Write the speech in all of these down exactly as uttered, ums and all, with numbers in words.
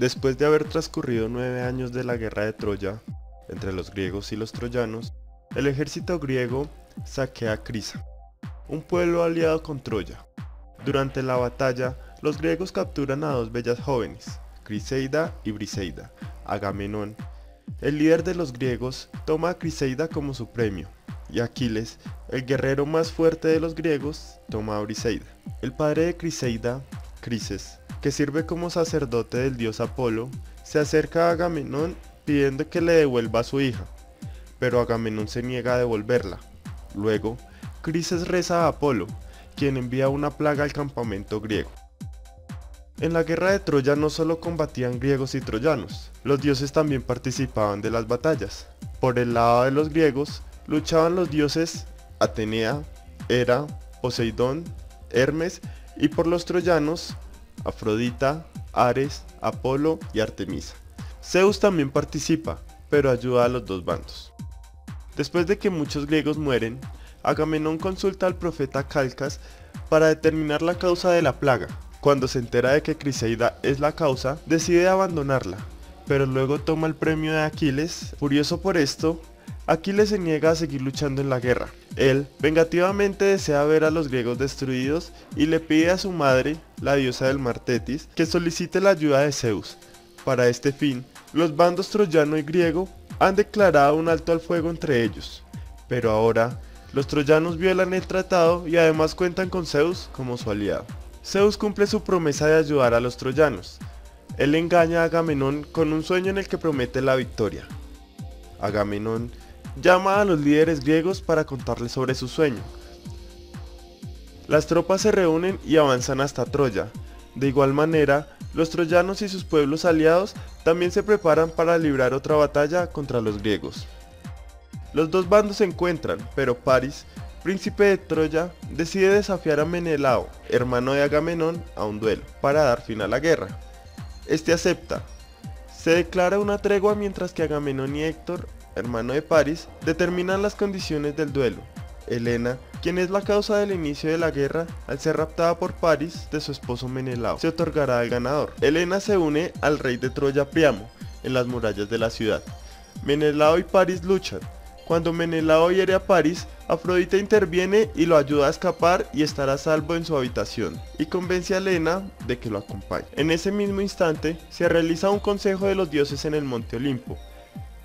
Después de haber transcurrido nueve años de la guerra de Troya, entre los griegos y los troyanos, el ejército griego saquea Crisa, un pueblo aliado con Troya. Durante la batalla, los griegos capturan a dos bellas jóvenes, Criseida y Briseida. Agamenón, el líder de los griegos, toma a Criseida como su premio, y Aquiles, el guerrero más fuerte de los griegos, toma a Briseida. El padre de Criseida, Crises, que sirve como sacerdote del dios Apolo, se acerca a Agamenón pidiendo que le devuelva a su hija, pero Agamenón se niega a devolverla. Luego, Crises reza a Apolo, quien envía una plaga al campamento griego. En la guerra de Troya no solo combatían griegos y troyanos, los dioses también participaban de las batallas. Por el lado de los griegos, luchaban los dioses Atenea, Hera, Poseidón, Hermes, y por los troyanos, Afrodita, Ares, Apolo y Artemisa. Zeus también participa, pero ayuda a los dos bandos. Después de que muchos griegos mueren, Agamenón consulta al profeta Calcas para determinar la causa de la plaga. Cuando se entera de que Criseida es la causa, decide abandonarla, pero luego toma el premio de Aquiles. Furioso por esto, Aquiles se niega a seguir luchando en la guerra. Él, vengativamente, desea ver a los griegos destruidos y le pide a su madre, la diosa del mar Tetis, que solicite la ayuda de Zeus. Para este fin, los bandos troyano y griego han declarado un alto al fuego entre ellos, pero ahora, los troyanos violan el tratado y además cuentan con Zeus como su aliado. Zeus cumple su promesa de ayudar a los troyanos. Él engaña a Agamenón con un sueño en el que promete la victoria. Agamenón llama a los líderes griegos para contarles sobre su sueño. Las tropas se reúnen y avanzan hasta Troya. De igual manera, los troyanos y sus pueblos aliados también se preparan para librar otra batalla contra los griegos. Los dos bandos se encuentran, pero París, príncipe de Troya, decide desafiar a Menelao, hermano de Agamenón, a un duelo, para dar fin a la guerra. Este acepta. Se declara una tregua mientras que Agamenón y Héctor, hermano de París, determinan las condiciones del duelo. Elena, quien es la causa del inicio de la guerra, al ser raptada por París de su esposo Menelao, se otorgará al ganador. Elena se une al rey de Troya Priamo, en las murallas de la ciudad. Menelao y París luchan. Cuando Menelao hiere a París, Afrodita interviene y lo ayuda a escapar y estar a salvo en su habitación, y convence a Elena de que lo acompañe. En ese mismo instante, se realiza un consejo de los dioses en el monte Olimpo.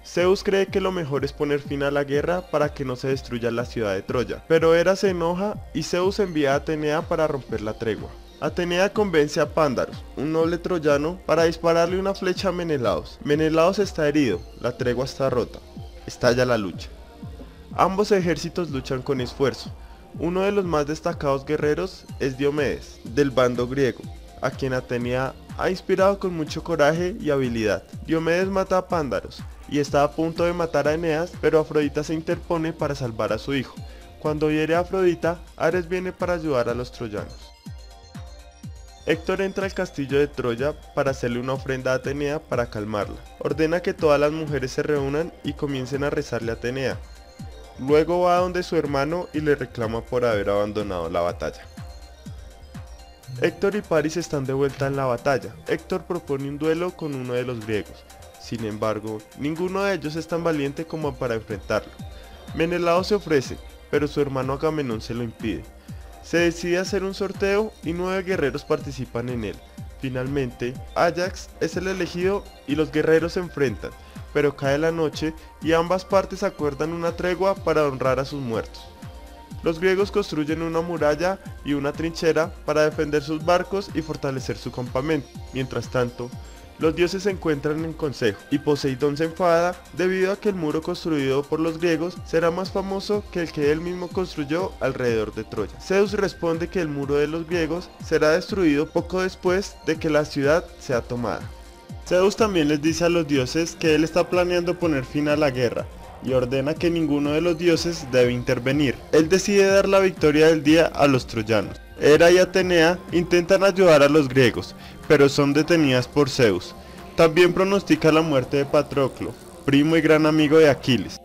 Zeus cree que lo mejor es poner fin a la guerra para que no se destruya la ciudad de Troya, pero Hera se enoja y Zeus envía a Atenea para romper la tregua. Atenea convence a Pándaros, un noble troyano, para dispararle una flecha a Menelaos. Menelaos está herido, la tregua está rota. Estalla la lucha. Ambos ejércitos luchan con esfuerzo. Uno de los más destacados guerreros es Diomedes, del bando griego, a quien Atenea ha inspirado con mucho coraje y habilidad. Diomedes mata a Pándaros y está a punto de matar a Eneas, pero Afrodita se interpone para salvar a su hijo. Cuando hiere a Afrodita, Ares viene para ayudar a los troyanos. Héctor entra al castillo de Troya para hacerle una ofrenda a Atenea para calmarla. Ordena que todas las mujeres se reúnan y comiencen a rezarle a Atenea. Luego va donde su hermano y le reclama por haber abandonado la batalla. Héctor y París están de vuelta en la batalla. Héctor propone un duelo con uno de los griegos. Sin embargo, ninguno de ellos es tan valiente como para enfrentarlo. Menelao se ofrece, pero su hermano Agamenón se lo impide. Se decide hacer un sorteo y nueve guerreros participan en él. Finalmente, Ajax es el elegido y los guerreros se enfrentan, pero cae la noche y ambas partes acuerdan una tregua para honrar a sus muertos. Los griegos construyen una muralla y una trinchera para defender sus barcos y fortalecer su campamento. Mientras tanto, los dioses se encuentran en consejo y Poseidón se enfada debido a que el muro construido por los griegos será más famoso que el que él mismo construyó alrededor de Troya. Zeus responde que el muro de los griegos será destruido poco después de que la ciudad sea tomada. Zeus también les dice a los dioses que él está planeando poner fin a la guerra y ordena que ninguno de los dioses debe intervenir. Él decide dar la victoria del día a los troyanos. Hera y Atenea intentan ayudar a los griegos, pero son detenidas por Zeus. También pronostica la muerte de Patroclo, primo y gran amigo de Aquiles.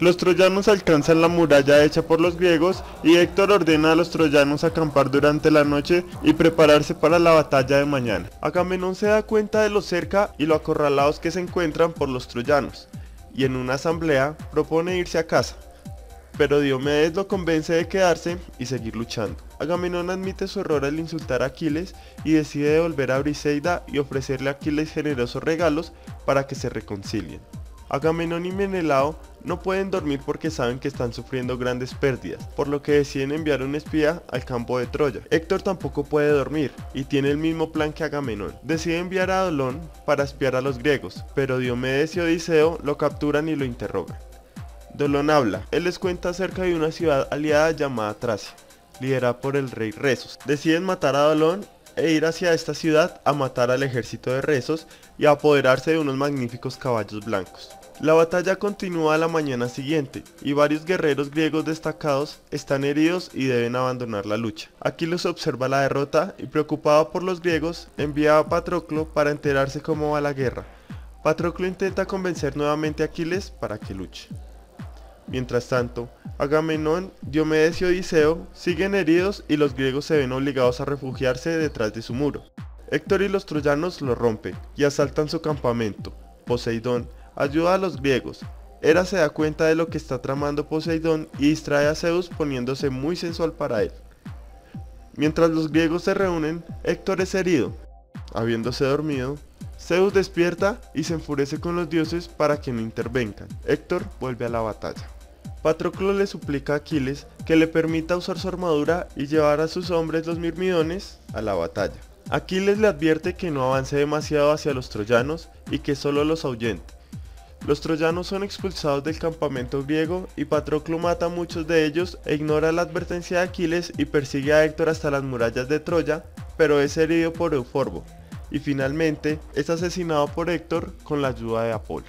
Los troyanos alcanzan la muralla hecha por los griegos y Héctor ordena a los troyanos acampar durante la noche y prepararse para la batalla de mañana. Agamenón se da cuenta de lo cerca y lo acorralados que se encuentran por los troyanos, y en una asamblea propone irse a casa, pero Diomedes lo convence de quedarse y seguir luchando. Agamenón admite su error al insultar a Aquiles y decide devolver a Briseida y ofrecerle a Aquiles generosos regalos para que se reconcilien. Agamenón y Menelao no pueden dormir porque saben que están sufriendo grandes pérdidas, por lo que deciden enviar un espía al campo de Troya. Héctor tampoco puede dormir y tiene el mismo plan que Agamenón. Decide enviar a Dolón para espiar a los griegos, pero Diomedes y Odiseo lo capturan y lo interrogan. Dolón habla, él les cuenta acerca de una ciudad aliada llamada Tracia, liderada por el rey Rezos. Deciden matar a Dolón e ir hacia esta ciudad a matar al ejército de Rezos y a apoderarse de unos magníficos caballos blancos. La batalla continúa a la mañana siguiente y varios guerreros griegos destacados están heridos y deben abandonar la lucha. Aquiles observa la derrota y, preocupado por los griegos, envía a Patroclo para enterarse cómo va la guerra. Patroclo intenta convencer nuevamente a Aquiles para que luche. Mientras tanto, Agamenón, Diomedes y Odiseo siguen heridos y los griegos se ven obligados a refugiarse detrás de su muro. Héctor y los troyanos lo rompen y asaltan su campamento. Poseidón ayuda a los griegos. Hera se da cuenta de lo que está tramando Poseidón y distrae a Zeus poniéndose muy sensual para él. Mientras los griegos se reúnen, Héctor es herido. Habiéndose dormido, Zeus despierta y se enfurece con los dioses para que no intervengan. Héctor vuelve a la batalla. Patroclo le suplica a Aquiles que le permita usar su armadura y llevar a sus hombres, los mirmidones, a la batalla. Aquiles le advierte que no avance demasiado hacia los troyanos y que solo los ahuyente. Los troyanos son expulsados del campamento griego y Patroclo mata a muchos de ellos e ignora la advertencia de Aquiles y persigue a Héctor hasta las murallas de Troya, pero es herido por Euforbo y finalmente es asesinado por Héctor con la ayuda de Apolo.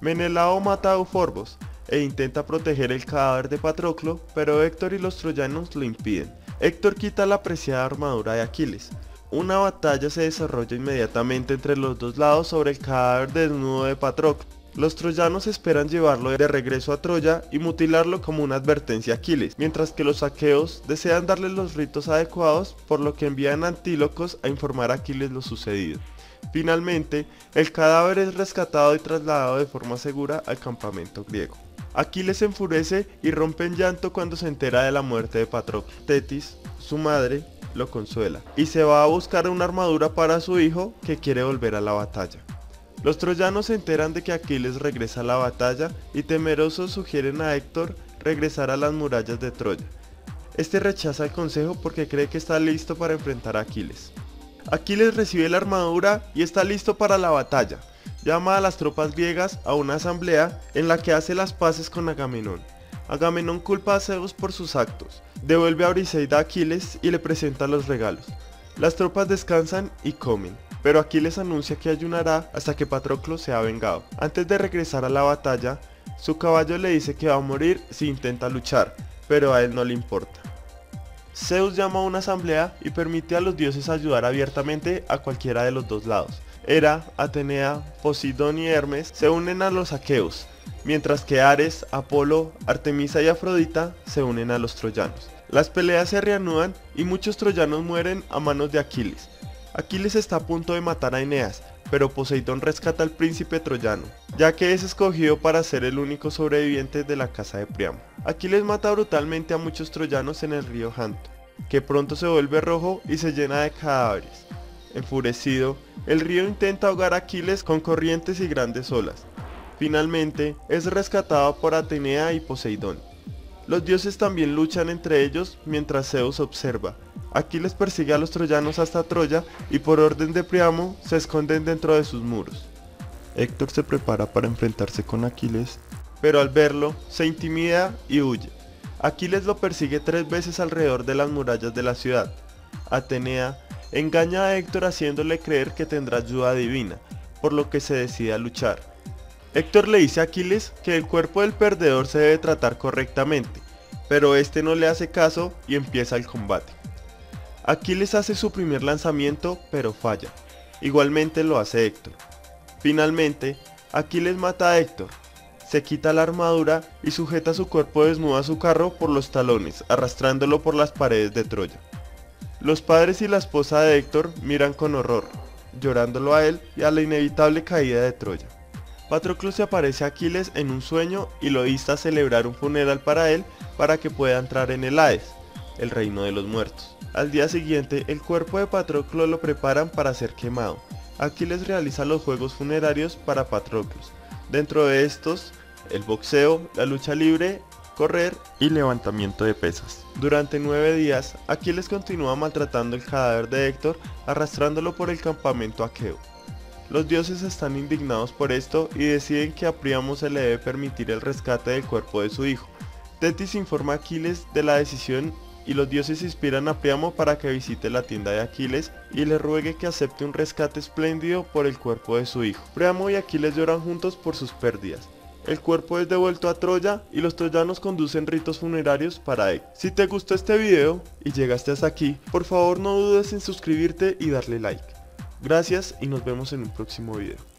Menelao mata a Euforbo e intenta proteger el cadáver de Patroclo, pero Héctor y los troyanos lo impiden. Héctor quita la preciada armadura de Aquiles. Una batalla se desarrolla inmediatamente entre los dos lados sobre el cadáver desnudo de Patroclo. Los troyanos esperan llevarlo de regreso a Troya y mutilarlo como una advertencia a Aquiles, mientras que los aqueos desean darle los ritos adecuados, por lo que envían a antílocos a informar a Aquiles lo sucedido. Finalmente, el cadáver es rescatado y trasladado de forma segura al campamento griego. Aquiles se enfurece y rompe en llanto cuando se entera de la muerte de Patroclo. Tetis, su madre, lo consuela y se va a buscar una armadura para su hijo que quiere volver a la batalla. Los troyanos se enteran de que Aquiles regresa a la batalla y temerosos sugieren a Héctor regresar a las murallas de Troya. Este rechaza el consejo porque cree que está listo para enfrentar a Aquiles. Aquiles recibe la armadura y está listo para la batalla. Llama a las tropas griegas a una asamblea en la que hace las paces con Agamenón. Agamenón culpa a Zeus por sus actos, devuelve a Briseida a Aquiles y le presenta los regalos. Las tropas descansan y comen, pero Aquiles anuncia que ayunará hasta que Patroclo se ha vengado. Antes de regresar a la batalla, su caballo le dice que va a morir si intenta luchar, pero a él no le importa. Zeus llama a una asamblea y permite a los dioses ayudar abiertamente a cualquiera de los dos lados. Hera, Atenea, Poseidón y Hermes se unen a los aqueos, mientras que Ares, Apolo, Artemisa y Afrodita se unen a los troyanos. Las peleas se reanudan y muchos troyanos mueren a manos de Aquiles. Aquiles está a punto de matar a Eneas, pero Poseidón rescata al príncipe troyano, ya que es escogido para ser el único sobreviviente de la casa de Priamo. Aquiles mata brutalmente a muchos troyanos en el río Janto, que pronto se vuelve rojo y se llena de cadáveres. Enfurecido, el río intenta ahogar a Aquiles con corrientes y grandes olas. Finalmente, es rescatado por Atenea y Poseidón. Los dioses también luchan entre ellos mientras Zeus observa. Aquiles persigue a los troyanos hasta Troya y por orden de Priamo se esconden dentro de sus muros. Héctor se prepara para enfrentarse con Aquiles, pero al verlo se intimida y huye. Aquiles lo persigue tres veces alrededor de las murallas de la ciudad. Atenea engaña a Héctor haciéndole creer que tendrá ayuda divina, por lo que se decide a luchar. Héctor le dice a Aquiles que el cuerpo del perdedor se debe tratar correctamente, pero este no le hace caso y empieza el combate. Aquiles hace su primer lanzamiento, pero falla. Igualmente lo hace Héctor. Finalmente, Aquiles mata a Héctor. se quita la armadura y sujeta su cuerpo desnudo a su carro por los talones, arrastrándolo por las paredes de Troya. Los padres y la esposa de Héctor miran con horror, llorándolo a él y a la inevitable caída de Troya. Patroclo se aparece a Aquiles en un sueño y lo insta a celebrar un funeral para él para que pueda entrar en el Hades, el reino de los muertos. Al día siguiente, el cuerpo de Patroclo lo preparan para ser quemado. Aquiles realiza los juegos funerarios para Patroclo. Dentro de estos, el boxeo, la lucha libre, correr y levantamiento de pesas. Durante nueve días, Aquiles continúa maltratando el cadáver de Héctor, arrastrándolo por el campamento aqueo. Los dioses están indignados por esto y deciden que a Priamo se le debe permitir el rescate del cuerpo de su hijo. Tetis informa a Aquiles de la decisión y los dioses inspiran a Priamo para que visite la tienda de Aquiles y le ruegue que acepte un rescate espléndido por el cuerpo de su hijo. Priamo y Aquiles lloran juntos por sus pérdidas. El cuerpo es devuelto a Troya y los troyanos conducen ritos funerarios para él. Si te gustó este video y llegaste hasta aquí, por favor no dudes en suscribirte y darle like. Gracias y nos vemos en un próximo video.